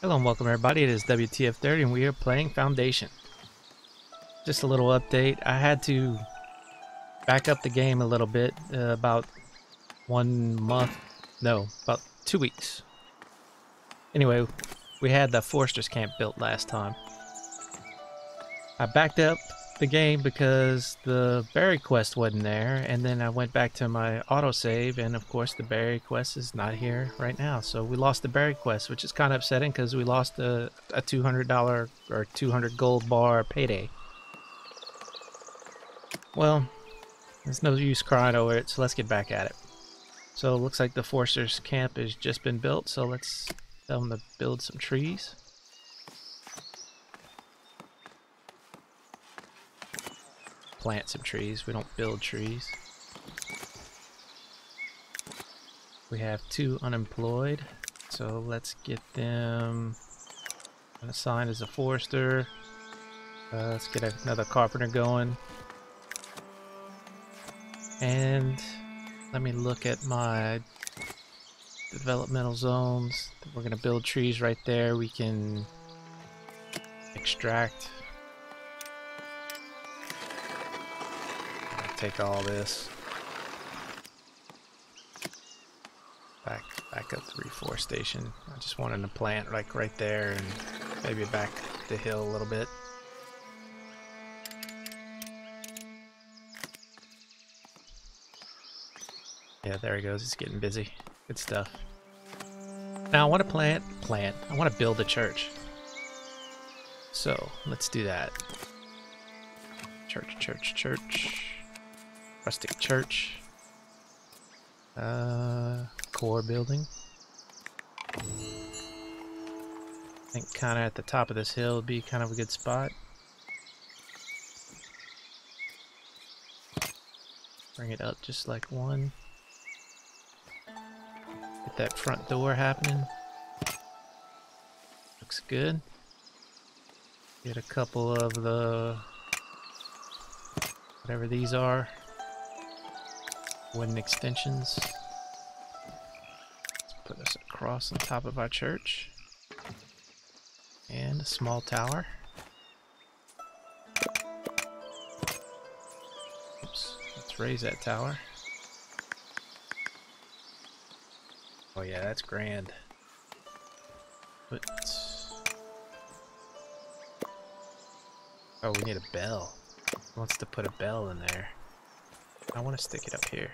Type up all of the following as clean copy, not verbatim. Hello and welcome everybody, it is WTF30 and we are playing Foundation. Just a little update. I had to back up the game a little bit, about 1 month, no, about 2 weeks. Anyway, we had the Forester's Camp built last time. I backed up the game because the Berry Quest wasn't there, and then I went back to my autosave, and of course the Berry Quest is not here right now, so we lost the Berry Quest, which is kind of upsetting because we lost a $200 or 200 gold bar payday. Well, there's no use crying over it, so let's get back at it. So it looks like the Forester's Camp has just been built, so let's tell them to build some trees. Plant some trees. We don't build trees. We have 2 unemployed, so let's get them assigned as a forester. Let's get another carpenter going. And let me look at my developmental zones. We're going to build trees right there. We can extract. Take all this. Back up to reforestation. I just wanted to plant like right there and maybe back the hill a little bit. Yeah, there he goes. He's getting busy. Good stuff. Now I want to plant. I want to build a church. So let's do that. Church. Rustic church, core building. I think kind of at the top of this hill would be kind of a good spot. Bring it up just like one. Get that front door happening. Looks good. Get a couple of the whatever these are. Wooden extensions. Let's put this across on top of our church. And a small tower. Oops, let's raise that tower. Oh yeah, that's grand. But oh, we need a bell. Who wants to put a bell in there? I want to stick it up here.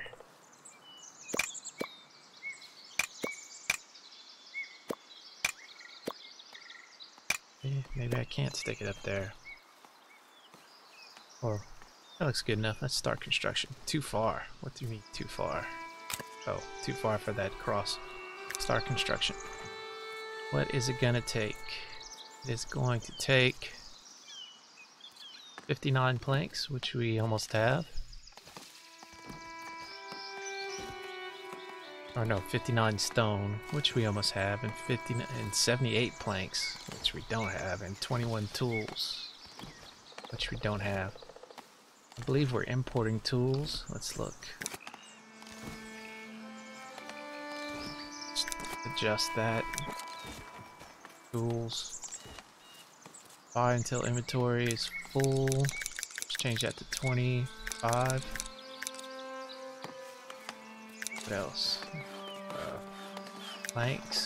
Maybe I can't stick it up there. Or that looks good enough. Let's start construction. Too far. What do you mean too far? Oh, too far for that cross. Start construction. What is it gonna take? It is going to take 59 planks, which we almost have. Or no, 59 stone, which we almost have, and 78 planks, which we don't have, and 21 tools, which we don't have. I believe we're importing tools. Let's look. Just adjust that. Tools. Buy until inventory is full. Let's change that to 25. What else? Planks.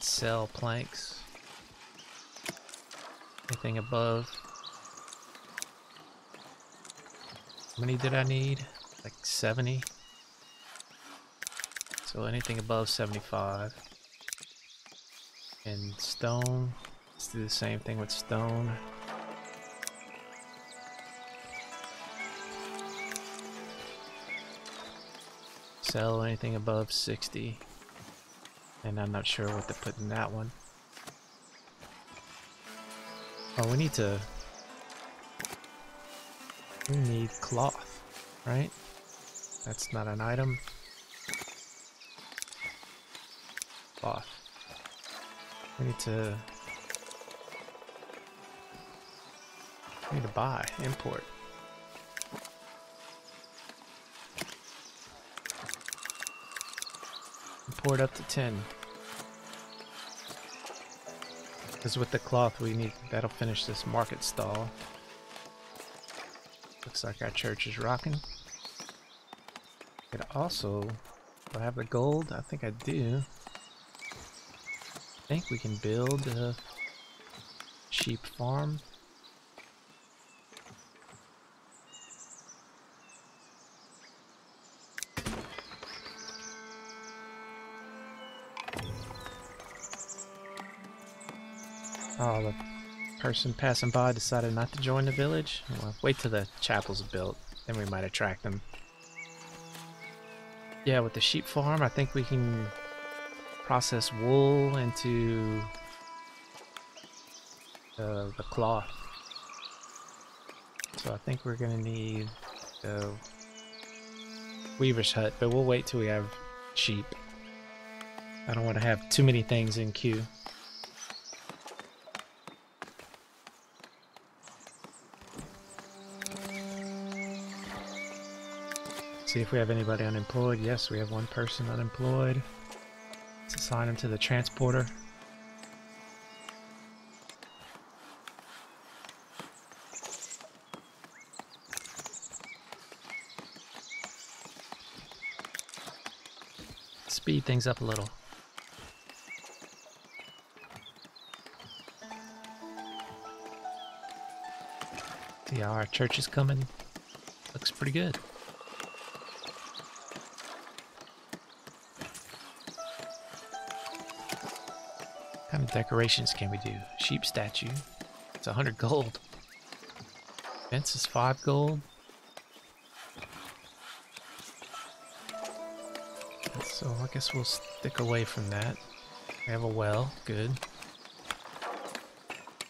Sell planks. Anything above. How many did I need? Like 70. So anything above 75. And stone. Let's do the same thing with stone. Sell anything above 60, and I'm not sure what to put in that one. Oh, we need cloth, right? That's not an item. Cloth. We need to buy, import. Import up to 10. Because with the cloth we need, that'll finish this market stall. Looks like our church is rocking. Could also, do I have the gold? I think I do. I think we can build a sheep farm. Oh, the person passing by decided not to join the village? Well, wait till the chapel's built, then we might attract them. Yeah, with the sheep farm, I think we can process wool into the cloth. So I think we're going to need the weaver's hut, but we'll wait till we have sheep. I don't want to have too many things in queue. See if we have anybody unemployed. Yes, we have one person unemployed. Let's assign him to the transporter. Speed things up a little. See how our church is coming. Looks pretty good. How many decorations can we do? Sheep statue. It's 100 gold. Fence is 5 gold. So I guess we'll stick away from that. We have a well. Good.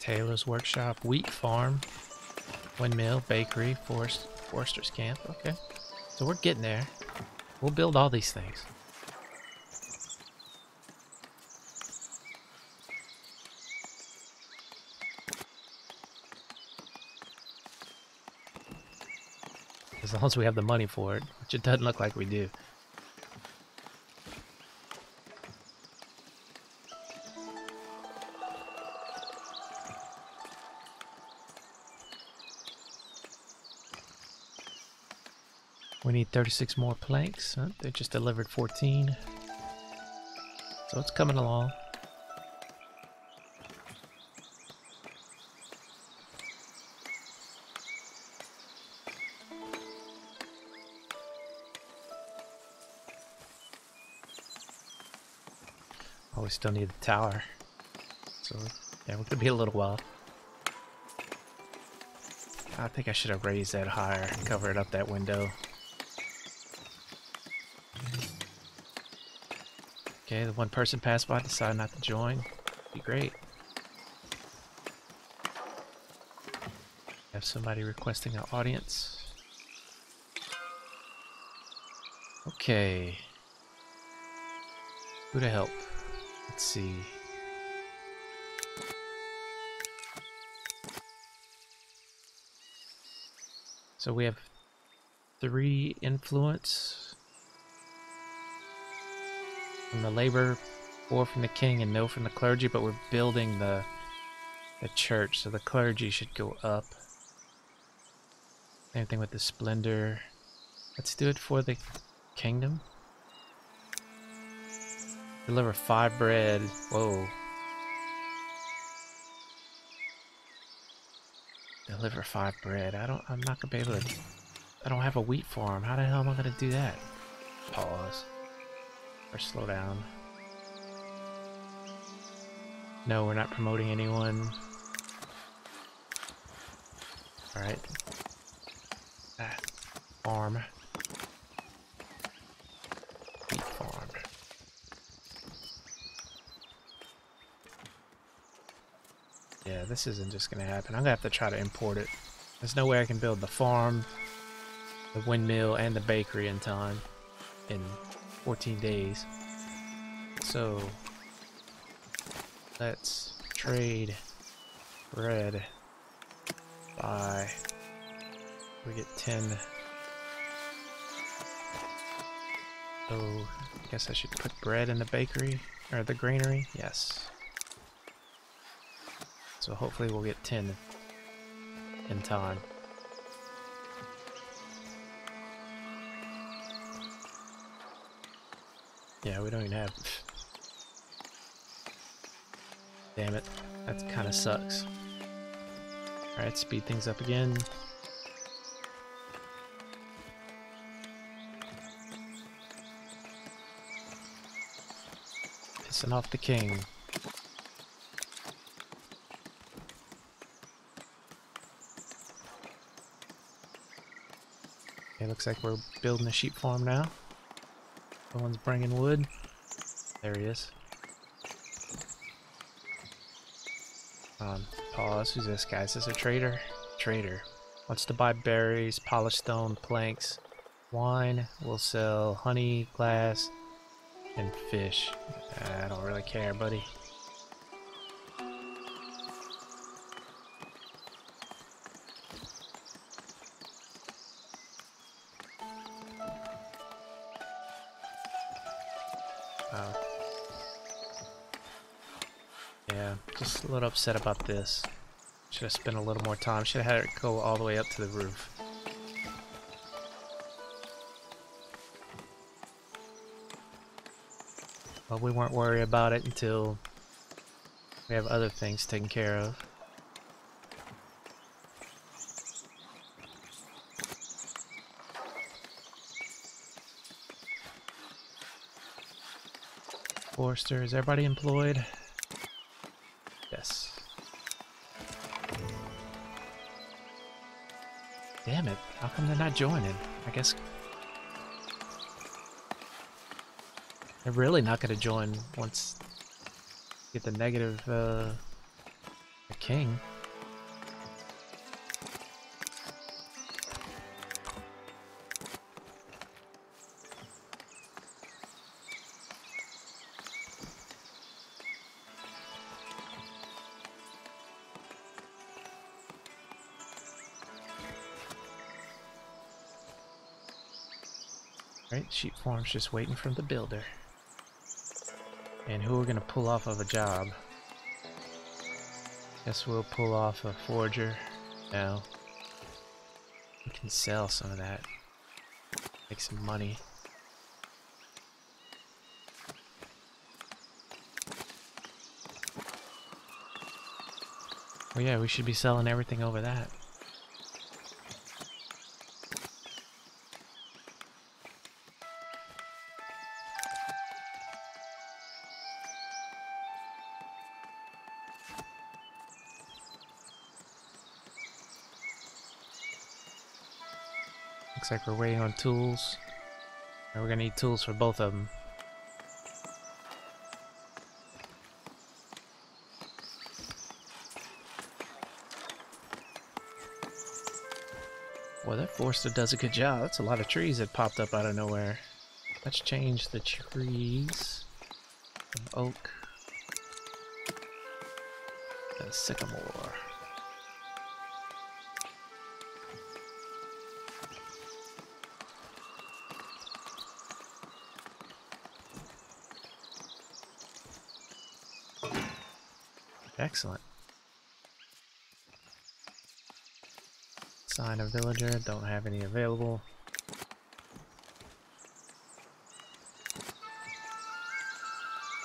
Tailor's workshop. Wheat farm. Windmill. Bakery. Forester's camp. Okay. So we're getting there. We'll build all these things. As long as we have the money for it, which it doesn't look like we do. We need 36 more planks. Huh? They just delivered 14. So it's coming along. We still need the tower, so yeah, we're gonna be a little while. I think I should have raised that higher, covered up that window. Okay, the one person passed by, decided not to join. Be great. Have somebody requesting an audience. Okay, who to help? Let's see. So we have 3 influence from the labor, 4 from the king, and no from the clergy. But we're building the church, so the clergy should go up. Same thing with the splendor. Let's do it for the kingdom. Deliver 5 bread. Whoa. Deliver 5 bread. I'm not gonna be able to. I don't have a wheat farm. How the hell am I gonna do that? Pause. Or slow down. No, we're not promoting anyone. Alright. Ah, farm. Yeah, this isn't just gonna happen. I'm gonna have to try to import it. There's no way I can build the farm, the windmill, and the bakery in time in 14 days. So let's trade bread by. We get 10. Oh, I guess I should put bread in the bakery or the granary. Yes. so hopefully we'll get 10 in time. Yeah, we don't even have... Damn it, that kinda sucks. Alright, speed things up again. Pissing off the king. Okay, looks like we're building a sheep farm now. Someone's bringing wood. There he is. Pause. Who's this guy? Is this a trader? Trader. Wants to buy berries, polished stone, planks, wine. We'll sell honey, glass, and fish. I don't really care, buddy. Just a little upset about this. Should have spent a little more time. Should have had it go all the way up to the roof. But we weren't worried about it until we have other things taken care of. Forester, is everybody employed? Damn it, how come they're not joining? I guess they're really not going to join once you get the negative the king. Right, sheep farm's just waiting for the builder. And who we're gonna pull off of a job? Guess we'll pull off a forger. Now we can sell some of that. Make some money. Oh yeah, we should be selling everything over that. Looks like we're waiting on tools, and we're gonna need tools for both of them. Boy, that forester does a good job. That's a lot of trees that popped up out of nowhere. Let's change the trees from oak to sycamore. Excellent. Sign a villager, don't have any available.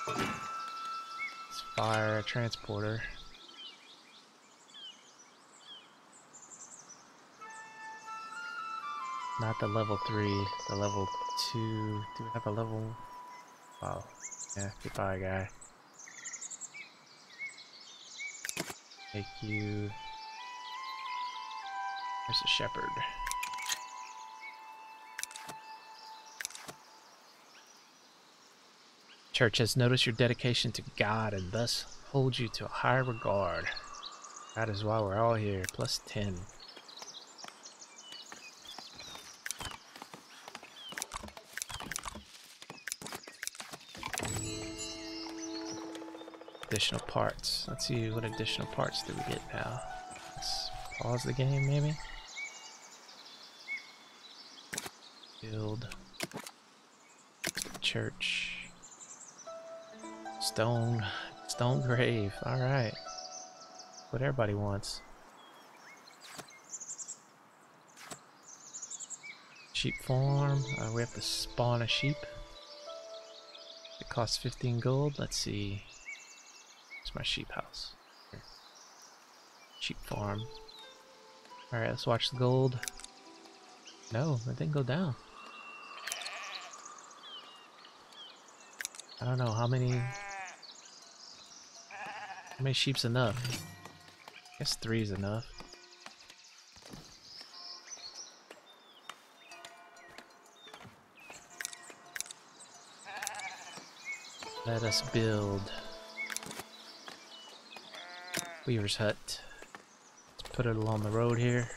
Let's fire a transporter. Not the level 3, the level 2. Do we have a level? Wow. Yeah, goodbye, guy. Take you. There's a shepherd. Church has noticed your dedication to God and thus holds you to a high regard. That is why we're all here. Plus 10. Additional parts. Let's see, what additional parts do we get now? Let's pause the game, maybe? Build. Church. Stone. Stone grave. Alright. what everybody wants. Sheep farm. We have to spawn a sheep. It costs 15 gold. Let's see. It's my sheep house. Here. Sheep farm. Alright, let's watch the gold. No, it didn't go down. I don't know how many sheep's enough. I guess 3 is enough. Let us build Weaver's Hut. Let's put it along the road here.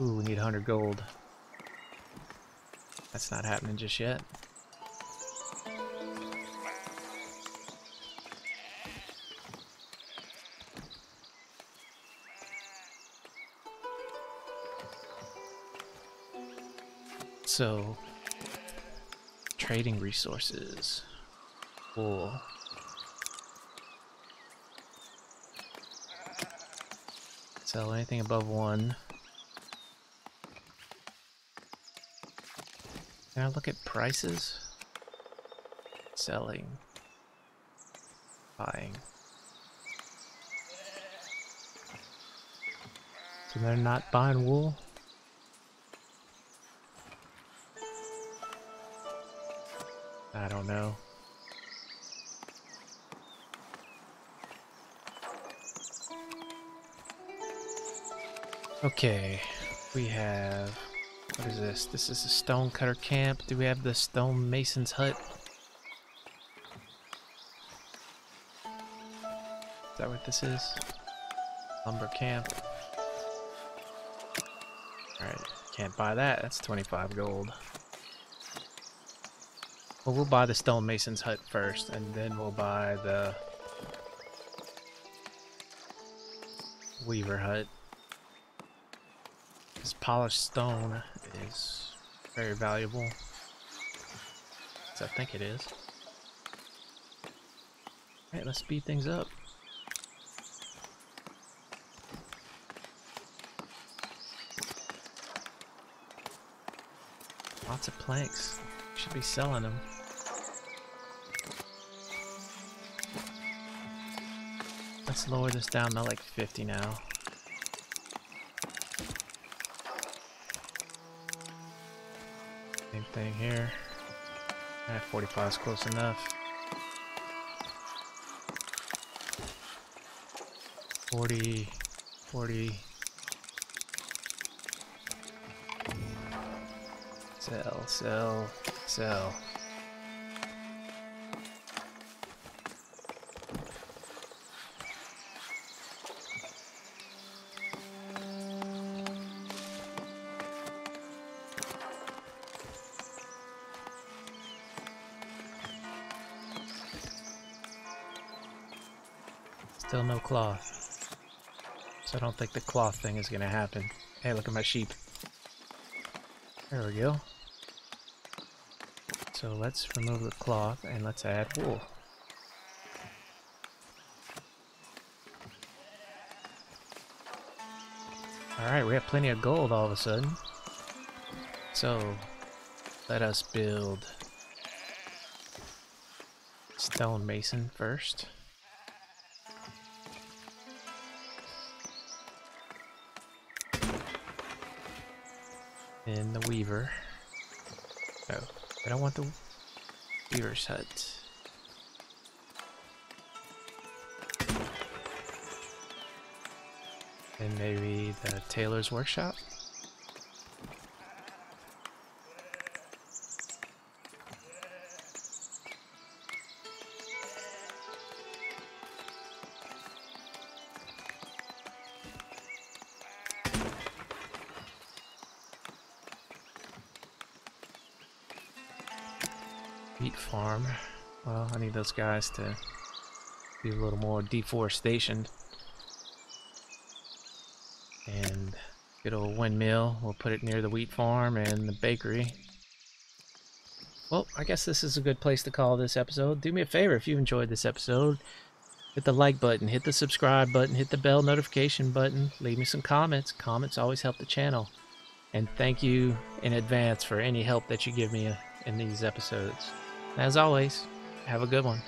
Ooh, we need 100 gold. That's not happening just yet. So, trading resources. Cool. Sell anything above 1. Can I look at prices? Selling. Buying. So they're not buying wool? I don't know. Okay, we have... What is this? This is a stonecutter camp. Do we have the stonemason's hut? Is that what this is? Lumber camp. Alright, can't buy that. That's 25 gold. Well, we'll buy the stonemason's hut first, and then we'll buy the weaver hut. This polished stone is very valuable. I think it is. Alright, let's speed things up. Lots of planks. Should be selling them. Let's lower this down to like 50 now. Same thing here. 45 is close enough. 40, 40. Sell, sell, sell. Still no cloth. So I don't think the cloth thing is gonna happen. Hey, look at my sheep. There we go. So let's remove the cloth and let's add wool. Alright, we have plenty of gold all of a sudden. So let us build stonemason first. Then the weaver. No, I don't want the weaver's hut. And maybe the tailor's workshop. Farm. Well, I need those guys to be a little more deforestation. And good old windmill. We'll put it near the wheat farm and the bakery. Well, I guess this is a good place to call this episode. Do me a favor, if you enjoyed this episode, hit the like button, hit the subscribe button, hit the bell notification button, leave me some comments. Comments always help the channel. And thank you in advance for any help that you give me in these episodes. As always, have a good one.